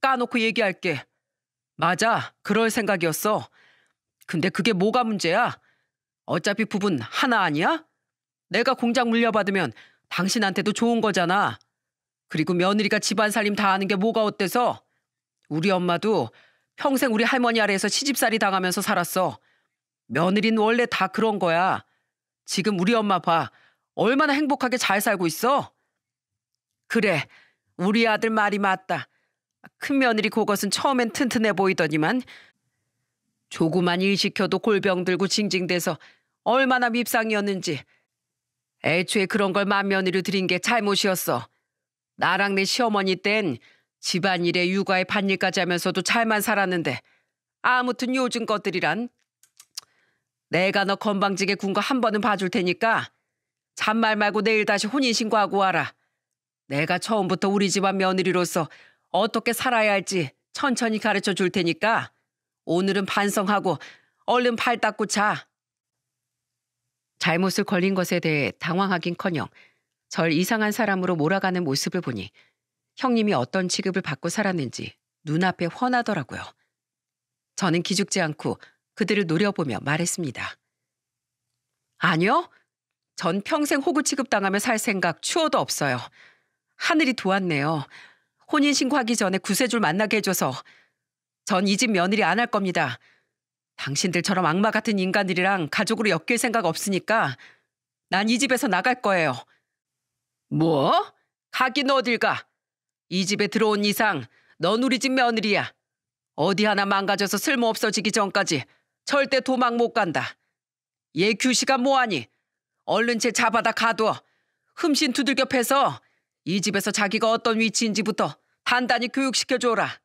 까놓고 얘기할게. 맞아, 그럴 생각이었어. 근데 그게 뭐가 문제야? 어차피 부분 하나 아니야? 내가 공장 물려받으면 당신한테도 좋은 거잖아. 그리고 며느리가 집안 살림 다 하는 게 뭐가 어때서? 우리 엄마도 평생 우리 할머니 아래에서 시집살이 당하면서 살았어. 며느린 원래 다 그런 거야. 지금 우리 엄마 봐. 얼마나 행복하게 잘 살고 있어. 그래, 우리 아들 말이 맞다. 큰 며느리 그것은 처음엔 튼튼해 보이더니만 조그만 일 시켜도 골병 들고 징징대서 얼마나 밉상이었는지. 애초에 그런 걸 맏며느리로 들인 게 잘못이었어. 나랑 내 시어머니 땐 집안일에 육아에 밭일까지 하면서도 잘만 살았는데. 아무튼 요즘 것들이란. 내가 너 건방지게 군 거 한 번은 봐줄 테니까 잔말 말고 내일 다시 혼인신고하고 와라. 내가 처음부터 우리 집안 며느리로서 어떻게 살아야 할지 천천히 가르쳐 줄 테니까 오늘은 반성하고 얼른 발 닦고 자. 잘못을 걸린 것에 대해 당황하긴커녕 절 이상한 사람으로 몰아가는 모습을 보니 형님이 어떤 취급을 받고 살았는지 눈앞에 훤하더라고요. 저는 기죽지 않고 그들을 노려보며 말했습니다. 아니요. 전 평생 호구 취급당하며 살 생각 추호도 없어요. 하늘이 도왔네요. 혼인신고하기 전에 구세줄 만나게 해줘서. 전 이 집 며느리 안 할 겁니다. 당신들처럼 악마 같은 인간들이랑 가족으로 엮일 생각 없으니까 난 이 집에서 나갈 거예요. 뭐? 가긴 어딜 가. 이 집에 들어온 이상 넌 우리 집 며느리야. 어디 하나 망가져서 쓸모없어지기 전까지 절대 도망 못 간다. 얘 규시가 뭐하니? 얼른 쟤 잡아다 가둬. 흠신 두들겨 패서 이 집에서 자기가 어떤 위치인지부터 단단히 교육시켜줘라.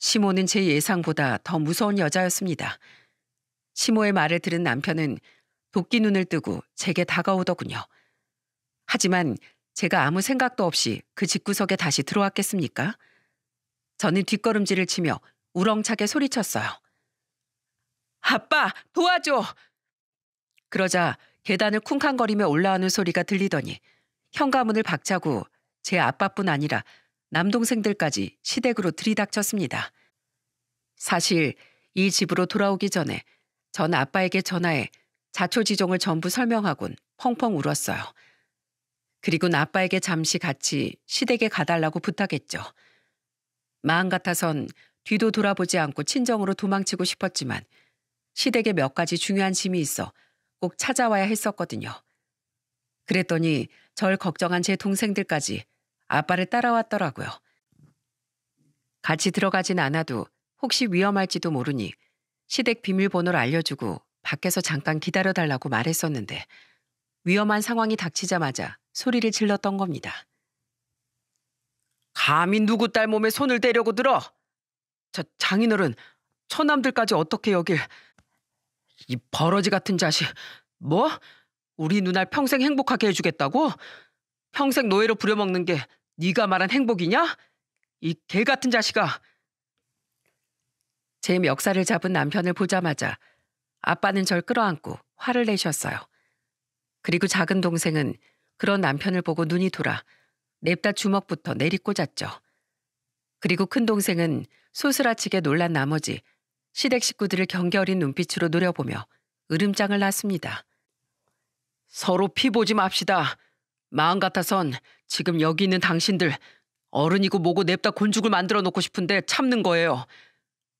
시모는 제 예상보다 더 무서운 여자였습니다. 시모의 말을 들은 남편은 도끼 눈을 뜨고 제게 다가오더군요. 하지만 제가 아무 생각도 없이 그 집구석에 다시 들어왔겠습니까? 저는 뒷걸음질을 치며 우렁차게 소리쳤어요. 아빠, 도와줘! 그러자 계단을 쿵쾅거리며 올라오는 소리가 들리더니 현관문을 박차고 제 아빠뿐 아니라 남동생들까지 시댁으로 들이닥쳤습니다. 사실 이 집으로 돌아오기 전에 전 아빠에게 전화해 자초지종을 전부 설명하곤 펑펑 울었어요. 그리고 아빠에게 잠시 같이 시댁에 가달라고 부탁했죠. 마음 같아선 뒤도 돌아보지 않고 친정으로 도망치고 싶었지만 시댁에 몇 가지 중요한 짐이 있어 꼭 찾아와야 했었거든요. 그랬더니 절 걱정한 제 동생들까지 아빠를 따라왔더라고요. 같이 들어가진 않아도 혹시 위험할지도 모르니 시댁 비밀번호를 알려주고 밖에서 잠깐 기다려달라고 말했었는데 위험한 상황이 닥치자마자 소리를 질렀던 겁니다. 감히 누구 딸 몸에 손을 대려고 들어? 저 장인어른, 처남들까지 어떻게 여길. 이 버러지 같은 자식. 뭐? 우리 누나 평생 행복하게 해주겠다고? 평생 노예로 부려먹는 게 네가 말한 행복이냐? 이 개 같은 자식아. 제 멱살을 잡은 남편을 보자마자 아빠는 절 끌어안고 화를 내셨어요. 그리고 작은 동생은 그런 남편을 보고 눈이 돌아 냅다 주먹부터 내리꽂았죠. 그리고 큰 동생은 소스라치게 놀란 나머지 시댁 식구들을 경계 어린 눈빛으로 노려보며 으름장을 놨습니다. 서로 피 보지 맙시다. 마음 같아선 지금 여기 있는 당신들 어른이고 뭐고 냅다 곤죽을 만들어 놓고 싶은데 참는 거예요.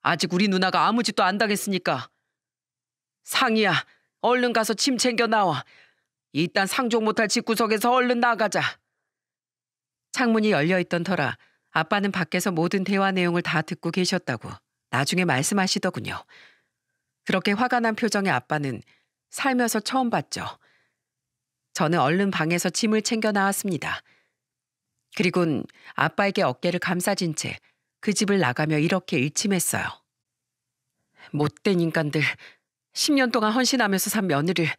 아직 우리 누나가 아무 짓도 안 당했으니까. 상이야, 얼른 가서 짐 챙겨 나와. 이딴 상종 못할 집구석에서 얼른 나가자. 창문이 열려있던 터라 아빠는 밖에서 모든 대화 내용을 다 듣고 계셨다고 나중에 말씀하시더군요. 그렇게 화가 난 표정의 아빠는 살면서 처음 봤죠. 저는 얼른 방에서 짐을 챙겨 나왔습니다. 그리곤 아빠에게 어깨를 감싸진 채 그 집을 나가며 이렇게 일침했어요. 못된 인간들, 10년 동안 헌신하면서 산 며느리를,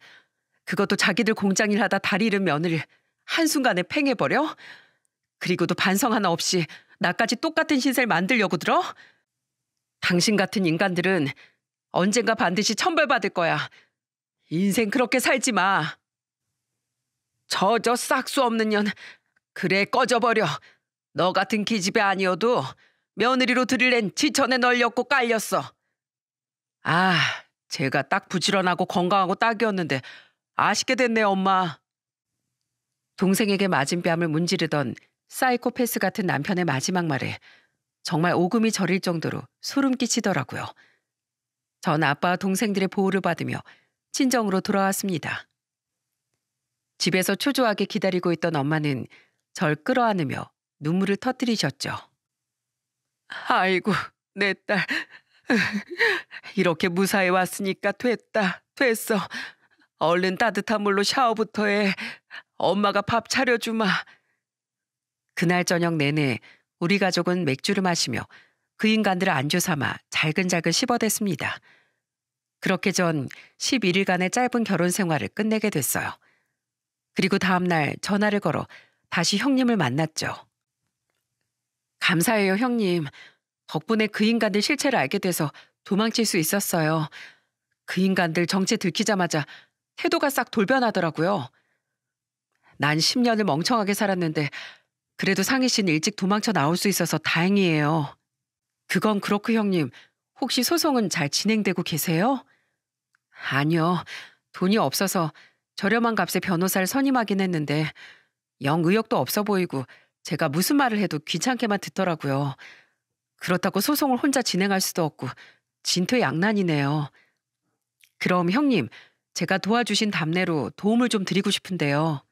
그것도 자기들 공장일 하다 다리 잃은 며느리를 한순간에 팽해버려? 그리고도 반성 하나 없이 나까지 똑같은 신세를 만들려고 들어? 당신 같은 인간들은 언젠가 반드시 천벌받을 거야. 인생 그렇게 살지 마. 저 싹수 없는 년, 그래 꺼져버려. 너 같은 기집애 아니어도 며느리로 들일랜 지천에 널렸고 깔렸어. 아, 제가 딱 부지런하고 건강하고 딱이었는데 아쉽게 됐네, 엄마. 동생에게 맞은 뺨을 문지르던 사이코패스 같은 남편의 마지막 말에 정말 오금이 저릴 정도로 소름 끼치더라고요. 전 아빠와 동생들의 보호를 받으며 친정으로 돌아왔습니다. 집에서 초조하게 기다리고 있던 엄마는 절 끌어안으며 눈물을 터뜨리셨죠. 아이고, 내 딸. 이렇게 무사히 왔으니까 됐다, 됐어. 얼른 따뜻한 물로 샤워부터 해. 엄마가 밥 차려주마. 그날 저녁 내내 우리 가족은 맥주를 마시며 그 인간들을 안주 삼아 잘근잘근 씹어댔습니다. 그렇게 전 11일간의 짧은 결혼 생활을 끝내게 됐어요. 그리고 다음 날 전화를 걸어 다시 형님을 만났죠. 감사해요, 형님. 덕분에 그 인간들 실체를 알게 돼서 도망칠 수 있었어요. 그 인간들 정체 들키자마자 태도가 싹 돌변하더라고요. 난 10년을 멍청하게 살았는데 그래도 상희 씨는 일찍 도망쳐 나올 수 있어서 다행이에요. 그건 그렇고 형님, 혹시 소송은 잘 진행되고 계세요? 아니요. 돈이 없어서 저렴한 값에 변호사를 선임하긴 했는데 영 의욕도 없어 보이고 제가 무슨 말을 해도 귀찮게만 듣더라고요. 그렇다고 소송을 혼자 진행할 수도 없고 진퇴양난이네요. 그럼 형님, 제가 도와주신 답례로 도움을 좀 드리고 싶은데요.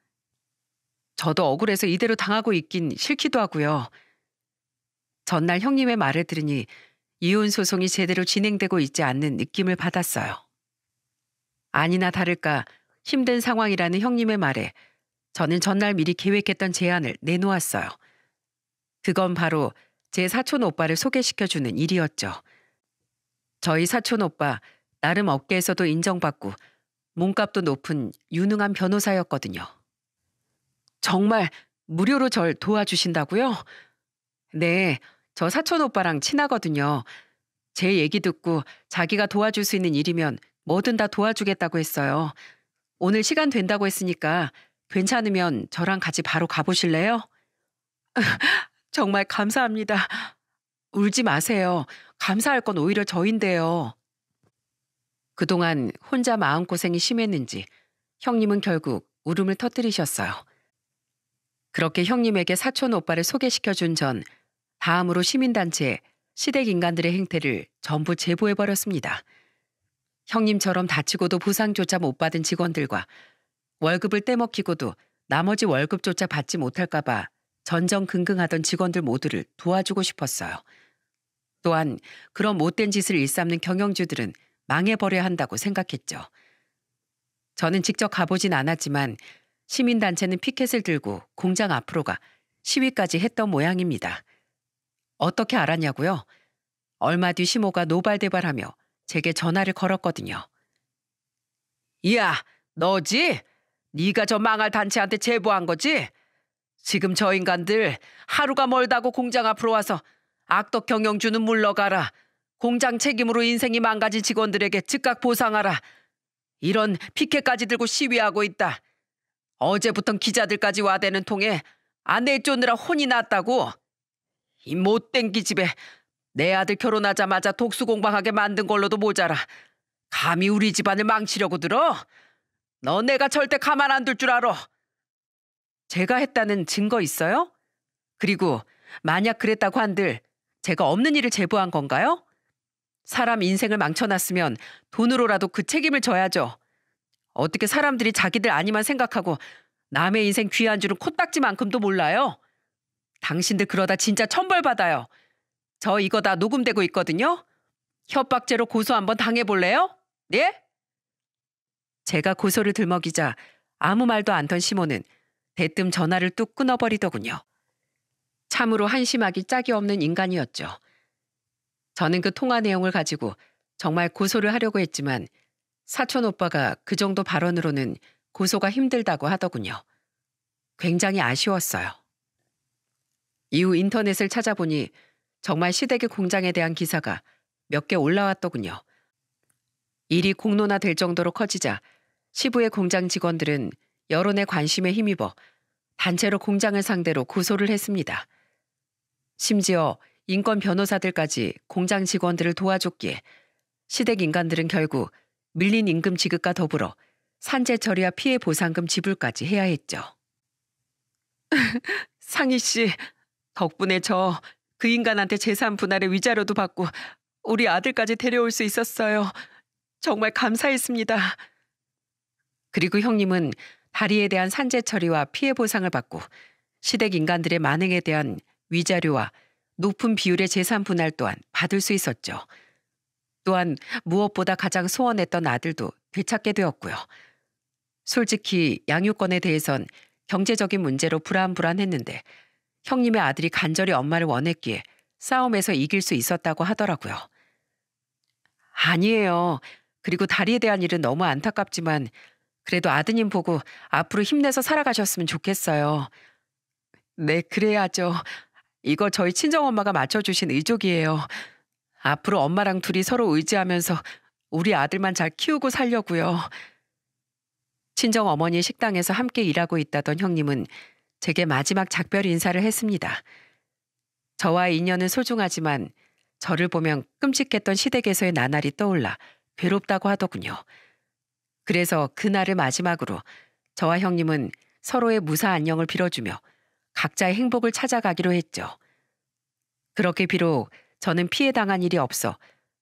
저도 억울해서 이대로 당하고 있긴 싫기도 하고요. 전날 형님의 말을 들으니 이혼 소송이 제대로 진행되고 있지 않는 느낌을 받았어요. 아니나 다를까 힘든 상황이라는 형님의 말에 저는 전날 미리 계획했던 제안을 내놓았어요. 그건 바로 제 사촌 오빠를 소개시켜주는 일이었죠. 저희 사촌 오빠 나름 업계에서도 인정받고 몸값도 높은 유능한 변호사였거든요. 정말 무료로 절 도와주신다고요? 네, 저 사촌 오빠랑 친하거든요. 제 얘기 듣고 자기가 도와줄 수 있는 일이면 뭐든 다 도와주겠다고 했어요. 오늘 시간 된다고 했으니까 괜찮으면 저랑 같이 바로 가보실래요? 정말 감사합니다. 울지 마세요. 감사할 건 오히려 저인데요. 그동안 혼자 마음고생이 심했는지 형님은 결국 울음을 터뜨리셨어요. 그렇게 형님에게 사촌 오빠를 소개시켜준 전 다음으로 시민단체 시댁 인간들의 행태를 전부 제보해버렸습니다. 형님처럼 다치고도 보상조차 못 받은 직원들과 월급을 떼먹히고도 나머지 월급조차 받지 못할까 봐 전전긍긍하던 직원들 모두를 도와주고 싶었어요. 또한 그런 못된 짓을 일삼는 경영주들은 망해버려야 한다고 생각했죠. 저는 직접 가보진 않았지만 시민단체는 피켓을 들고 공장 앞으로가 시위까지 했던 모양입니다. 어떻게 알았냐고요? 얼마 뒤 시모가 노발대발하며 제게 전화를 걸었거든요. 야, 너지? 네가 저 망할 단체한테 제보한 거지? 지금 저 인간들 하루가 멀다고 공장 앞으로 와서 악덕 경영주는 물러가라. 공장 책임으로 인생이 망가진 직원들에게 즉각 보상하라. 이런 피켓까지 들고 시위하고 있다. 어제부턴 기자들까지 와대는 통에 아내 쫓느라 혼이 났다고. 이 못된 기집애, 내 아들 결혼하자마자 독수공방하게 만든 걸로도 모자라 감히 우리 집안을 망치려고 들어? 너 내가 절대 가만 안 둘 줄 알아. 제가 했다는 증거 있어요? 그리고 만약 그랬다고 한들 제가 없는 일을 제보한 건가요? 사람 인생을 망쳐놨으면 돈으로라도 그 책임을 져야죠. 어떻게 사람들이 자기들 아니만 생각하고 남의 인생 귀한 줄은 코딱지만큼도 몰라요. 당신들 그러다 진짜 천벌받아요. 저 이거 다 녹음되고 있거든요. 협박죄로 고소 한번 당해볼래요? 네? 제가 고소를 들먹이자 아무 말도 않던 시몬은 대뜸 전화를 뚝 끊어버리더군요. 참으로 한심하기 짝이 없는 인간이었죠. 저는 그 통화 내용을 가지고 정말 고소를 하려고 했지만 사촌 오빠가 그 정도 발언으로는 고소가 힘들다고 하더군요. 굉장히 아쉬웠어요. 이후 인터넷을 찾아보니 정말 시댁의 공장에 대한 기사가 몇 개 올라왔더군요. 일이 공론화될 정도로 커지자 시부의 공장 직원들은 여론의 관심에 힘입어 단체로 공장을 상대로 고소를 했습니다. 심지어 인권 변호사들까지 공장 직원들을 도와줬기에 시댁 인간들은 결국 밀린 임금 지급과 더불어 산재 처리와 피해 보상금 지불까지 해야 했죠. 상희 씨, 덕분에 저 그 인간한테 재산 분할의 위자료도 받고 우리 아들까지 데려올 수 있었어요. 정말 감사했습니다. 그리고 형님은 다리에 대한 산재 처리와 피해 보상을 받고 시댁 인간들의 만행에 대한 위자료와 높은 비율의 재산 분할 또한 받을 수 있었죠. 또한 무엇보다 가장 소원했던 아들도 되찾게 되었고요. 솔직히 양육권에 대해선 경제적인 문제로 불안불안했는데 형님의 아들이 간절히 엄마를 원했기에 싸움에서 이길 수 있었다고 하더라고요. 아니에요. 그리고 다리에 대한 일은 너무 안타깝지만 그래도 아드님 보고 앞으로 힘내서 살아가셨으면 좋겠어요. 네, 그래야죠. 이거 저희 친정엄마가 맞춰주신 의족이에요. 앞으로 엄마랑 둘이 서로 의지하면서 우리 아들만 잘 키우고 살려고요. 친정어머니 식당에서 함께 일하고 있다던 형님은 제게 마지막 작별 인사를 했습니다. 저와의 인연은 소중하지만 저를 보면 끔찍했던 시댁에서의 나날이 떠올라 괴롭다고 하더군요. 그래서 그날을 마지막으로 저와 형님은 서로의 무사 안녕을 빌어주며 각자의 행복을 찾아가기로 했죠. 그렇게 비록 저는 피해당한 일이 없어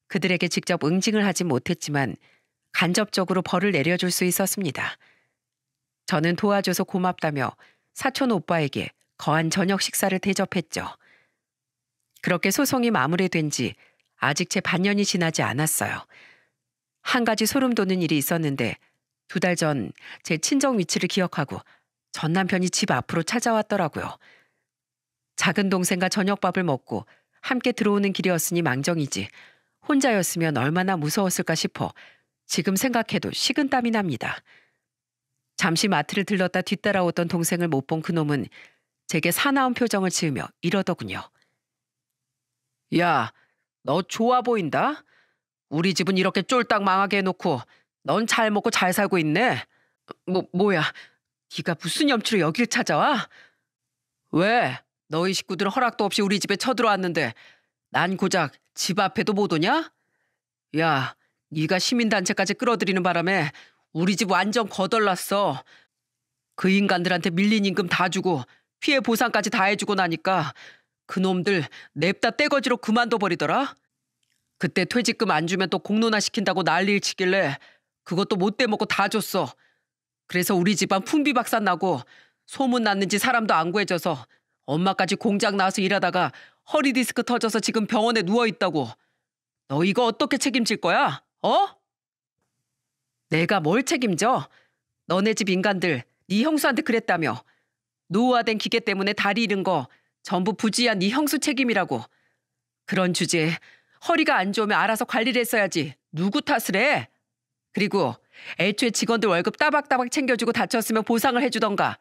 그들에게 직접 응징을 하진 못했지만 간접적으로 벌을 내려줄 수 있었습니다. 저는 도와줘서 고맙다며 사촌 오빠에게 거한 저녁 식사를 대접했죠. 그렇게 소송이 마무리된 지 아직 채 반년이 지나지 않았어요. 한 가지 소름 돋는 일이 있었는데 2달 전 제 친정 위치를 기억하고 전 남편이 집 앞으로 찾아왔더라고요. 작은 동생과 저녁밥을 먹고 함께 들어오는 길이었으니 망정이지 혼자였으면 얼마나 무서웠을까 싶어 지금 생각해도 식은땀이 납니다. 잠시 마트를 들렀다 뒤따라오던 동생을 못 본 그놈은 제게 사나운 표정을 지으며 이러더군요. 야, 너 좋아 보인다? 우리 집은 이렇게 쫄딱 망하게 해놓고 넌 잘 먹고 잘 살고 있네. 뭐야, 네가 무슨 염치로 여길 찾아와? 왜? 너희 식구들은 허락도 없이 우리 집에 쳐들어왔는데 난 고작 집 앞에도 못 오냐? 야, 네가 시민단체까지 끌어들이는 바람에 우리 집 완전 거덜났어. 그 인간들한테 밀린 임금 다 주고 피해 보상까지 다 해주고 나니까 그놈들 냅다 떼거지로 그만둬버리더라. 그때 퇴직금 안 주면 또 공론화시킨다고 난리를 치길래 그것도 못 떼먹고 다 줬어. 그래서 우리 집안 풍비박산 나고 소문났는지 사람도 안 구해져서 엄마까지 공장 나와서 일하다가 허리디스크 터져서 지금 병원에 누워있다고. 너 이거 어떻게 책임질 거야? 어? 내가 뭘 책임져? 너네 집 인간들 네 형수한테 그랬다며. 노후화된 기계 때문에 다리 잃은 거 전부 부지한 네 형수 책임이라고. 그런 주제에 허리가 안 좋으면 알아서 관리를 했어야지 누구 탓을 해? 그리고 애초에 직원들 월급 따박따박 챙겨주고 다쳤으면 보상을 해주던가.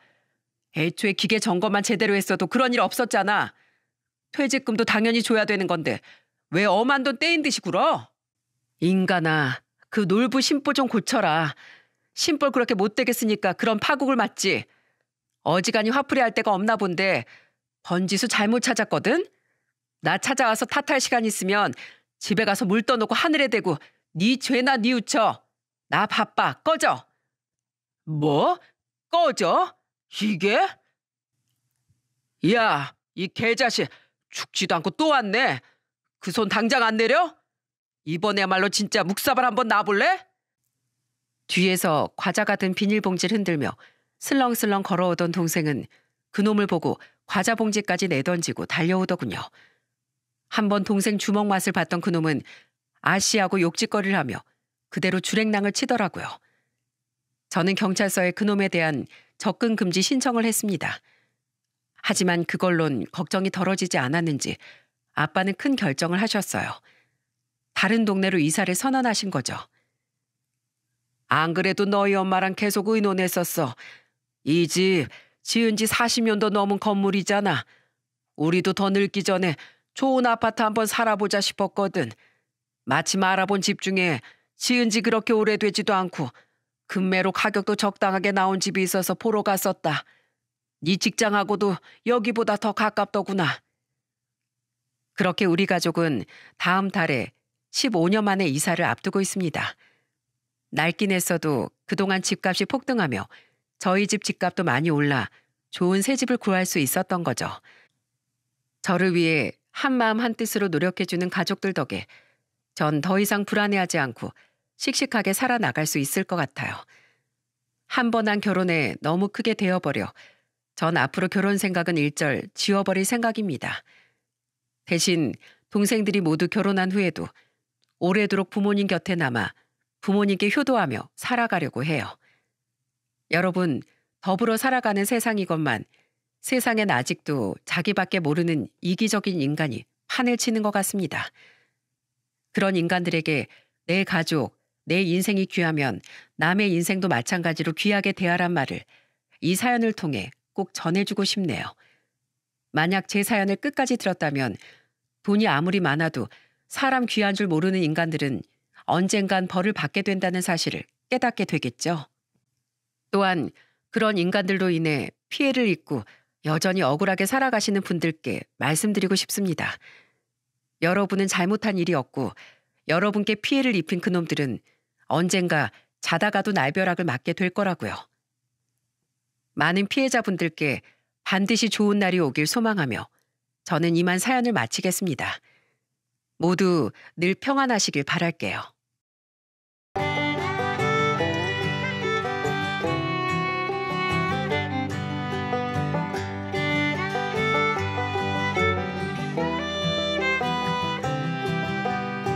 애초에 기계 점검만 제대로 했어도 그런 일 없었잖아. 퇴직금도 당연히 줘야 되는 건데 왜 엄한 돈 떼인 듯이 굴어? 인간아, 그 놀부 심보 좀 고쳐라. 심볼 그렇게 못되게 쓰니까 그런 파국을 맞지. 어지간히 화풀이할 데가 없나 본데 번지수 잘못 찾았거든? 나 찾아와서 탓할 시간 있으면 집에 가서 물 떠놓고 하늘에 대고 네 죄나 뉘우쳐. 나 바빠. 꺼져. 뭐? 꺼져? 이게? 야, 이 개자식 죽지도 않고 또 왔네. 그 손 당장 안 내려? 이번에야말로 진짜 묵사발 한번 놔볼래? 뒤에서 과자 같은 비닐봉지를 흔들며 슬렁슬렁 걸어오던 동생은 그놈을 보고 과자 봉지까지 내던지고 달려오더군요. 한번 동생 주먹 맛을 봤던 그놈은 아씨하고 욕짓거리를 하며 그대로 줄행랑을 치더라고요. 저는 경찰서에 그놈에 대한 접근 금지 신청을 했습니다. 하지만 그걸론 걱정이 덜어지지 않았는지 아빠는 큰 결정을 하셨어요. 다른 동네로 이사를 선언하신 거죠. 안 그래도 너희 엄마랑 계속 의논했었어. 이 집 지은 지 40년도 넘은 건물이잖아. 우리도 더 늙기 전에 좋은 아파트 한번 살아보자 싶었거든. 마침 알아본 집 중에 지은 지 그렇게 오래되지도 않고 금매로 가격도 적당하게 나온 집이 있어서 보러 갔었다. 네 직장하고도 여기보다 더 가깝더구나. 그렇게 우리 가족은 다음 달에 15년 만에 이사를 앞두고 있습니다. 낡긴 했어도 그동안 집값이 폭등하며 저희 집 집값도 많이 올라 좋은 새 집을 구할 수 있었던 거죠. 저를 위해 한마음 한뜻으로 노력해주는 가족들 덕에 전 더 이상 불안해하지 않고 씩씩하게 살아나갈 수 있을 것 같아요. 한 번 한 결혼에 너무 크게 되어버려 전 앞으로 결혼 생각은 일절 지워버릴 생각입니다. 대신 동생들이 모두 결혼한 후에도 오래도록 부모님 곁에 남아 부모님께 효도하며 살아가려고 해요. 여러분, 더불어 살아가는 세상이건만 세상엔 아직도 자기밖에 모르는 이기적인 인간이 판을 치는 것 같습니다. 그런 인간들에게 내 가족, 내 인생이 귀하면 남의 인생도 마찬가지로 귀하게 대하란 말을 이 사연을 통해 꼭 전해주고 싶네요. 만약 제 사연을 끝까지 들었다면 돈이 아무리 많아도 사람 귀한 줄 모르는 인간들은 언젠간 벌을 받게 된다는 사실을 깨닫게 되겠죠. 또한 그런 인간들로 인해 피해를 입고 여전히 억울하게 살아가시는 분들께 말씀드리고 싶습니다. 여러분은 잘못한 일이 없고 여러분께 피해를 입힌 그놈들은 언젠가 자다가도 날벼락을 맞게 될 거라고요. 많은 피해자분들께 반드시 좋은 날이 오길 소망하며 저는 이만 사연을 마치겠습니다. 모두 늘 평안하시길 바랄게요.